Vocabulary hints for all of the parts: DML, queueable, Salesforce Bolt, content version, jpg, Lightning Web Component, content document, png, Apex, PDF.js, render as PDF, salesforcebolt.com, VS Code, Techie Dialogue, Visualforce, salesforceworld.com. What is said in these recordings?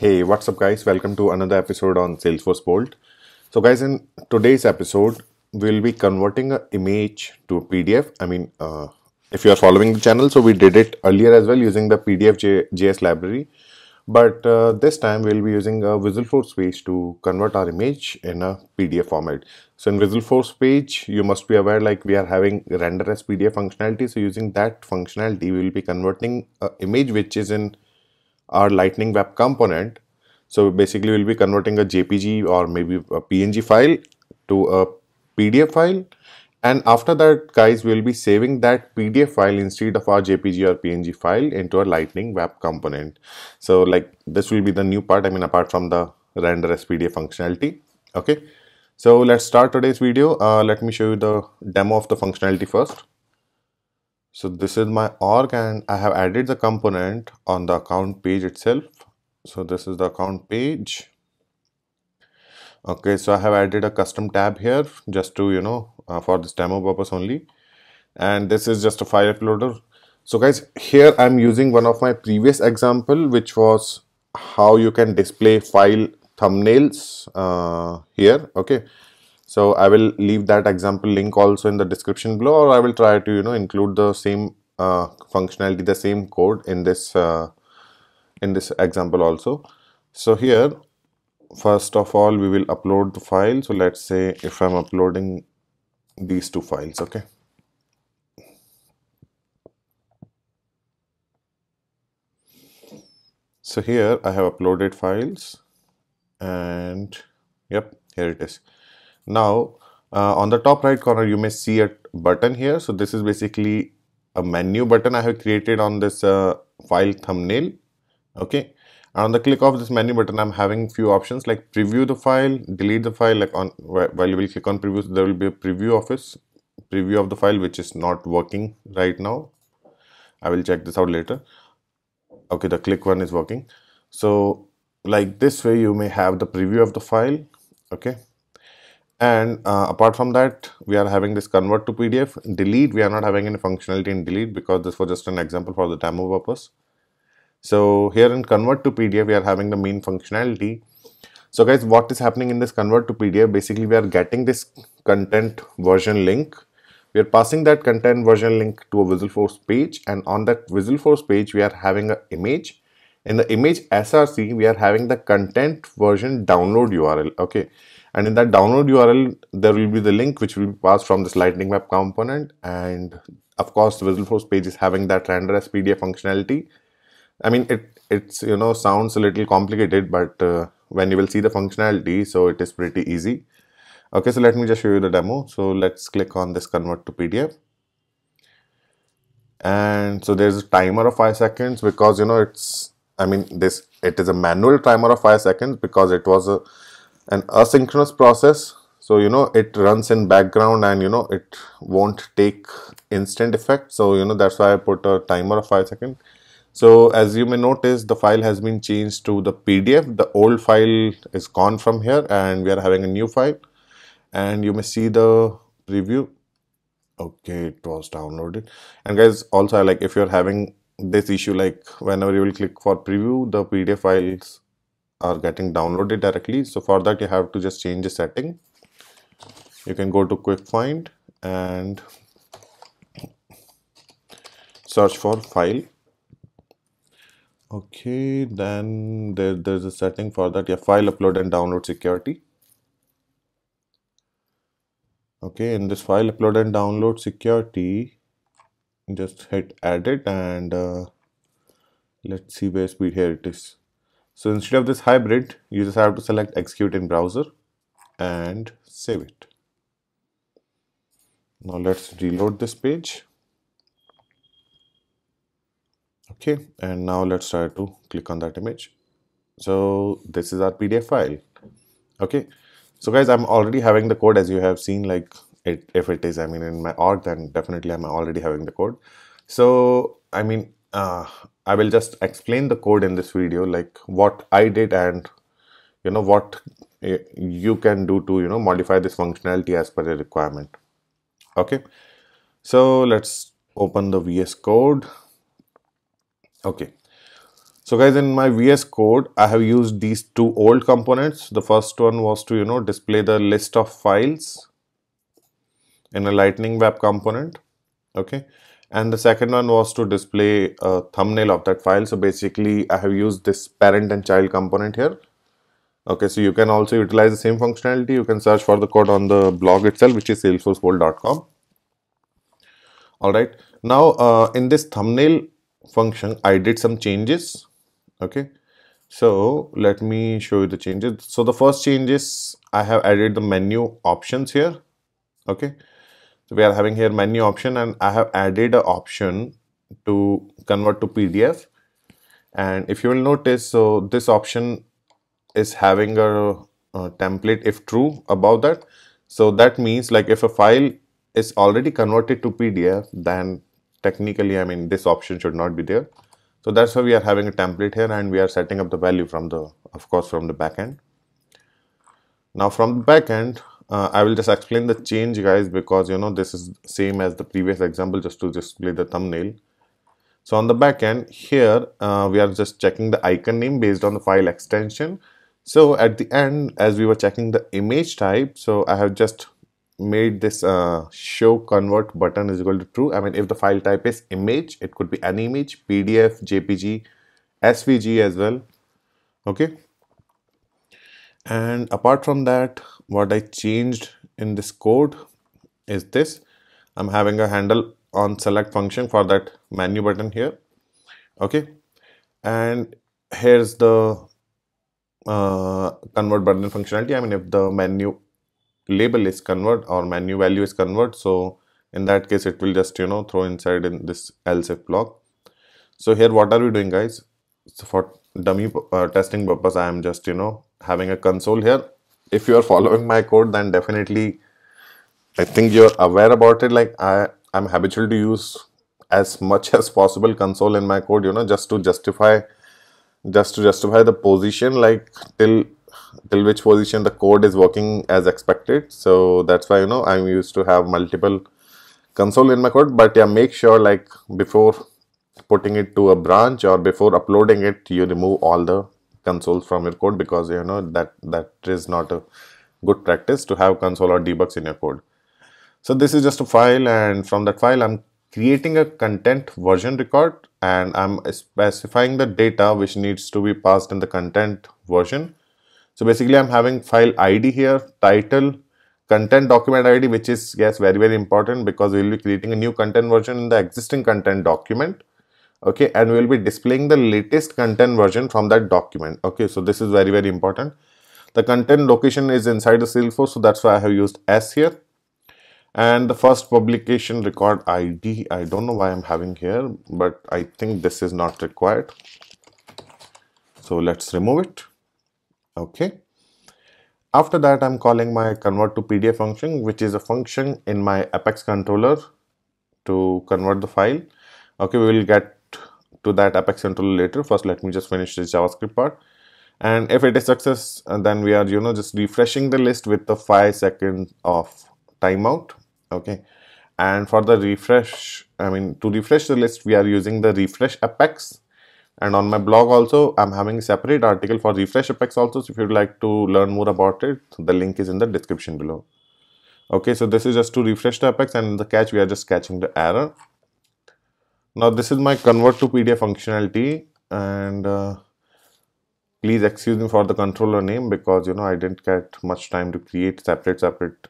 Hey, what's up guys, welcome to another episode on Salesforce Bolt. So guys, in today's episode we'll be converting an image to a PDF. If you are following the channel, so we did it earlier as well using the PDF.js library, but this time we'll be using a Visualforce page to convert our image in a PDF format. So in Visualforce page, you must be aware, like, we are having render as PDF functionality. So using that functionality, we will be converting an image which is in our Lightning Web Component. So basically we'll be converting a jpg or maybe a png file to a PDF file, and after that guys, we'll be saving that PDF file instead of our jpg or png file into a Lightning Web Component. So like, this will be the new part, apart from the render as PDF functionality. Okay, so let's start today's video. Let me show you the demo of the functionality first. So this is my org and I have added the component on the account page itself. So this is the account page. Okay, so I have added a custom tab here just to, for this demo purpose only. And this is just a file uploader. So guys, here I'm using one of my previous example, which was how you can display file thumbnails here. Okay. So I will leave that example link also in the description below, or I will try to include the same functionality, the same code in this example also. So here, first of all, we will upload the file. So let's say if I'm uploading these two files, okay. So here I have uploaded files, and yep, here it is. Now on the top right corner you may see a button here. So this is basically a menu button I have created on this file thumbnail. Okay, and on the click of this menu button I'm having few options like preview the file, delete the file. Like on while you will click on preview, there will be a preview of the file, which is not working right now. I will check this out later. Okay, the click one is working. So like this way you may have the preview of the file. Okay. And apart from that, we are having this convert to PDF. Delete, we are not having any functionality in delete because this was just an example for the demo purpose. So here in convert to PDF, we are having the main functionality. So guys, what is happening in this convert to PDF? Basically, we are getting this content version link. We are passing that content version link to a Visualforce page, and on that Visualforce page, we are having an image. In the image src, we are having the content version download URL. Okay. And in that download URL, there will be the link which will be passed from this Lightning Web Component. And of course, the Visualforce page is having that render as PDF functionality. It's sounds a little complicated, but when you will see the functionality, so it is pretty easy. Okay, so let me just show you the demo. So let's click on this convert to PDF. And so there's a timer of 5 seconds because, it is a manual timer of 5 seconds because it was an asynchronous process. So it runs in background and it won't take instant effect. So that's why I put a timer of 5 seconds. So as you may notice, the file has been changed to the PDF. The old file is gone from here and we are having a new file, and you may see the preview. Okay, it was downloaded. And guys, also like, if you're having this issue, like whenever you will click for preview, the PDF files are getting downloaded directly. So for that you have to just change the setting. You can go to quick find and search for file. Okay, then there's a setting for that. Yeah, file upload and download security. Okay, in this file upload and download security, just hit edit and let's see where speed. Here it is. So instead of this hybrid, you just have to select execute in browser and save it. Now let's reload this page. Okay, and now let's try to click on that image. So this is our PDF file. Okay, so guys, I'm already having the code, as you have seen, like if it is, in my org, then definitely I'm already having the code. So I will just explain the code in this video, like what I did and what you can do to modify this functionality as per your requirement. Okay, so let's open the VS Code. Okay, So guys, in my VS Code, I have used these two old components. The first one was to, display the list of files in a Lightning Web Component, okay? And the second one was to display a thumbnail of that file. So basically, I have used this parent and child component here. Okay, so you can also utilize the same functionality. You can search for the code on the blog itself, which is salesforceworld.com. All right, now in this thumbnail function, I did some changes. Okay, so let me show you the changes. So the first change is I have added the menu options here. Okay, so we are having here menu option, and I have added an option to convert to PDF. And if you will notice, so this option is having a template if true above that. So that means like if a file is already converted to PDF, then technically, I mean, this option should not be there. So that's why we are having a template here, and we are setting up the value from the, of course, from the backend. Now from the backend, I will just explain the change, guys, because this is same as the previous example, just to display the thumbnail. So on the backend here, we are just checking the icon name based on the file extension. So at the end, as we were checking the image type, so I have just made this show convert button is equal to true. I mean, if the file type is image, it could be any image, PDF, jpg, svg as well. Okay, and apart from that, what I changed in this code is this. I'm having a handle on select function for that menu button here. Okay, and here's the convert button functionality. I mean, if the menu label is convert or menu value is convert, so in that case it will just throw inside in this else if block. So here what are we doing, guys? So for dummy testing purpose, I am just having a console here. If you are following my code, then definitely I think you're aware about it. Like I'm habitual to use as much as possible console in my code, just to justify the position, like till which position the code is working as expected. So that's why I'm used to have multiple console in my code. But yeah, make sure like before putting it to a branch or before uploading it, you remove all the consoles from your code, because that is not a good practice to have console or debugs in your code. So this is just a file, and from that file I'm creating a content version record, and I'm specifying the data which needs to be passed in the content version. So basically, I'm having file ID here, title, content document ID, which is, yes, very, very important, because we'll be creating a new content version in the existing content document. Okay, and we'll be displaying the latest content version from that document. Okay, so this is very, very important. The content location is inside the Salesforce, so that's why I have used S here. And the first publication record ID, I don't know why I'm having here, but I think this is not required. So let's remove it. Okay, after that I'm calling my convert to PDF function, which is a function in my Apex controller to convert the file. Okay, we will get to that Apex controller later. First, let me just finish this JavaScript part, and if it is success, then we are just refreshing the list with the 5 seconds of timeout. Okay, and for the refresh, I mean, to refresh the list, we are using the refresh Apex. And on my blog also, I'm having a separate article for refresh Apex also. So if you'd like to learn more about it, the link is in the description below. Okay, so this is just to refresh the Apex, and in the catch, we are just catching the error. Now this is my convert to PDF functionality, and please excuse me for the controller name, because I didn't get much time to create separate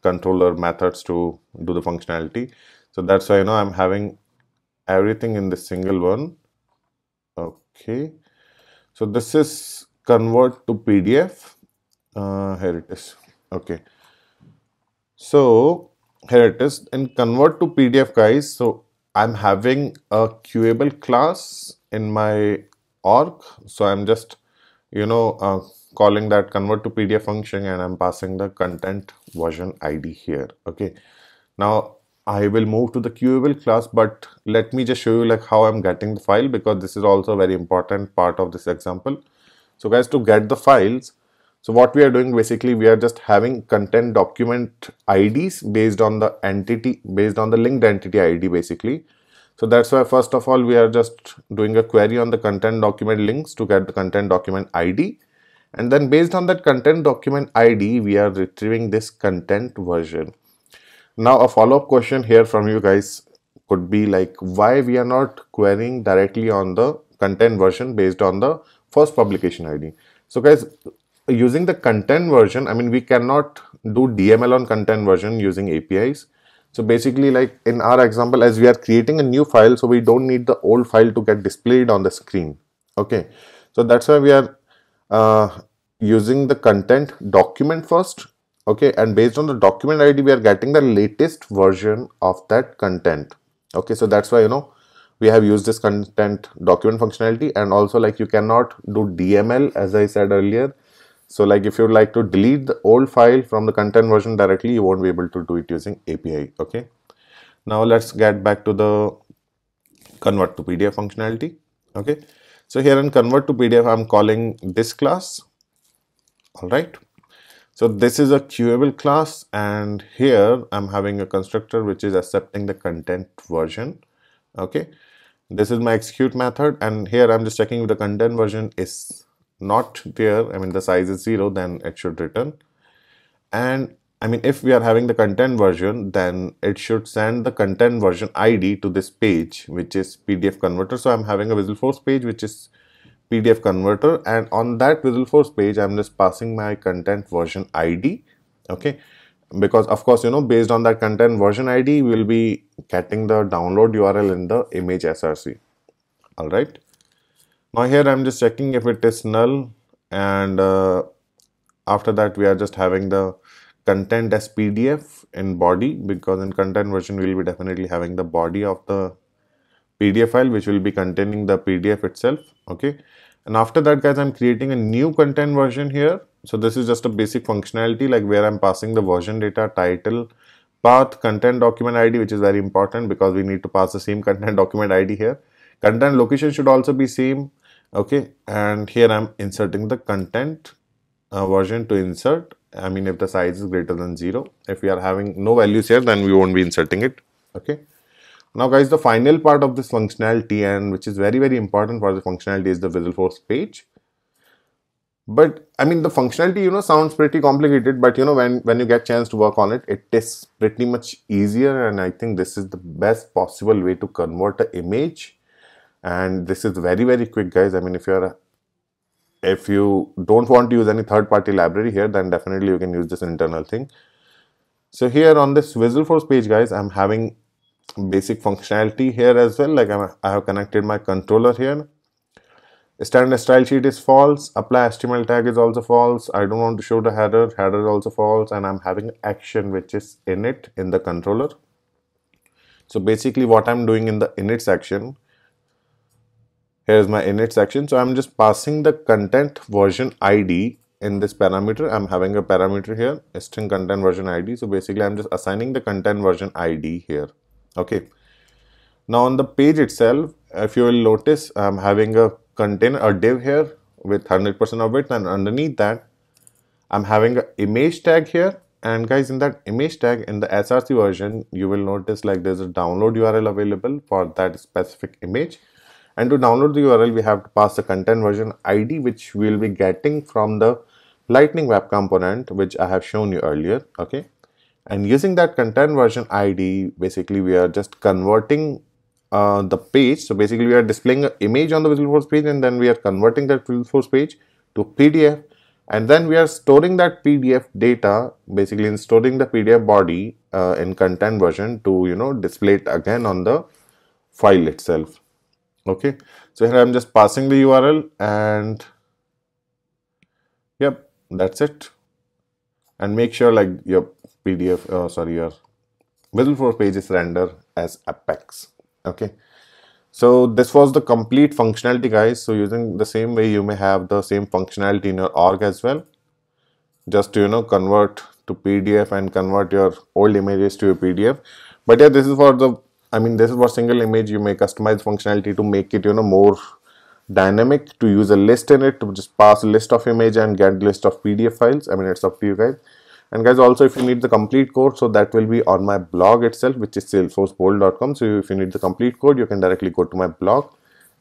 controller methods to do the functionality. So that's why I'm having everything in this single one. Okay, so this is convert to PDF. Here it is. Okay, so here it is in convert to PDF, guys. So I'm having a queueable class in my org, so I'm just calling that convert to PDF function, and I'm passing the content version ID here. Okay, now I will move to the queueable class, but let me just show you like how I'm getting the file, because this is also a very important part of this example. So guys, to get the files, so what we are doing basically, we are just having content document IDs based on the linked entity ID basically. So that's why first of all we are just doing a query on the content document links to get the content document ID, and then based on that content document ID we are retrieving this content version. Now a follow-up question here from you guys could be like, why we are not querying directly on the content version based on the first publication ID? So guys, using the content version, I mean, we cannot do DML on content version using APIs. So basically, like in our example, as we are creating a new file, so we don't need the old file to get displayed on the screen. Okay, so that's why we are using the content document first. Okay, and based on the document ID, we are getting the latest version of that content. Okay, so that's why, you know, we have used this content document functionality. And also, like, you cannot do DML, as I said earlier. So like if you would like to delete the old file from the content version directly, you won't be able to do it using API. Okay. Now let's get back to the convert to PDF functionality. Okay. So here in convert to PDF, I'm calling this class. All right. So this is a queueable class, and here I'm having a constructor which is accepting the content version. Okay. This is my execute method, and here I'm just checking if the content version is not there, I mean the size is 0, then it should return. And I mean if we are having the content version, then it should send the content version ID to this page, which is PDF converter. So I'm having a Visualforce page which is PDF converter, and on that Visualforce page I'm just passing my content version ID. Okay, because of course, you know, based on that content version ID we'll be getting the download URL in the image src. All right. Now here I'm just checking if it is null, and after that we are just having the content as PDF in body, because in content version we will be definitely having the body of the PDF file which will be containing the PDF itself. Okay, and after that guys, I'm creating a new content version here. So this is just a basic functionality, like where I'm passing the version data, title, path, content document ID, which is very important because we need to pass the same content document ID here. Content location should also be same. Okay, and here I'm inserting the content version to insert. I mean, if the size is greater than 0, if we are having no values here, then we won't be inserting it. Okay. Now guys, the final part of this functionality, and which is very, very important for the functionality, is the Visualforce page. But I mean, the functionality, you know, sounds pretty complicated, but you know, when you get chance to work on it, it is pretty much easier. And I think this is the best possible way to convert an image. And this is very, very quick guys. I mean, if you don't want to use any third-party library here, then definitely you can use this internal thing. So here on this Visualforce page guys, I'm having basic functionality here as well. Like I have connected my controller here. Standard style sheet is false. Apply HTML tag is also false. I don't want to show the header. Header is also false. And I'm having action which is init in the controller. So basically what I'm doing in the init section, here's my init section. So I'm just passing the content version ID in this parameter. I'm having a parameter here, a string content version ID. So basically I'm just assigning the content version ID here. Okay. Now on the page itself, if you will notice, I'm having a container, a div here with 100% of it, and underneath that I'm having an image tag here. And guys, in that image tag in the SRC version, you will notice like there's a download URL available for that specific image. And to download the URL, we have to pass the content version ID, which we will be getting from the Lightning Web Component, which I have shown you earlier. Okay. And using that content version ID, basically we are just converting the page. So basically we are displaying an image on the Visualforce page, and then we are converting that Visualforce page to PDF. And then we are storing that PDF data, basically in storing the PDF body in content version to, you know, display it again on the file itself. Okay, so here I'm just passing the URL, and yep, that's it. And make sure like your PDF, your Visualforce page is rendered as Apex. Okay, so this was the complete functionality guys. So using the same way, you may have the same functionality in your org as well, just to, you know, convert to PDF and convert your old images to your PDF. But yeah, this is for the, I mean, this is for single image. You may customize functionality to make it, you know, more dynamic, to use a list in it, to just pass a list of image and get list of PDF files. I mean, it's up to you guys. And guys, also if you need the complete code, so that will be on my blog itself, which is salesforcebolt.com. So if you need the complete code, you can directly go to my blog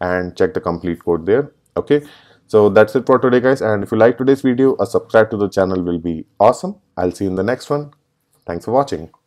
and check the complete code there. Okay, so that's it for today, guys. And if you like today's video, a subscribe to the channel will be awesome. I'll see you in the next one. Thanks for watching.